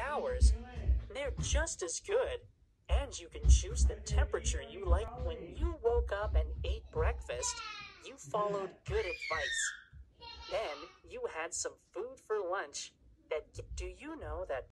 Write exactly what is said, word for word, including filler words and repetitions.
showers, they're just as good. And you can choose the temperature you like. When you woke up and ate breakfast, you followed good advice. Then you had some food for lunch. That, do you know that